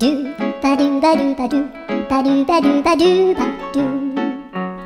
do ba do ba do ba do ba do ba do ba do ba do.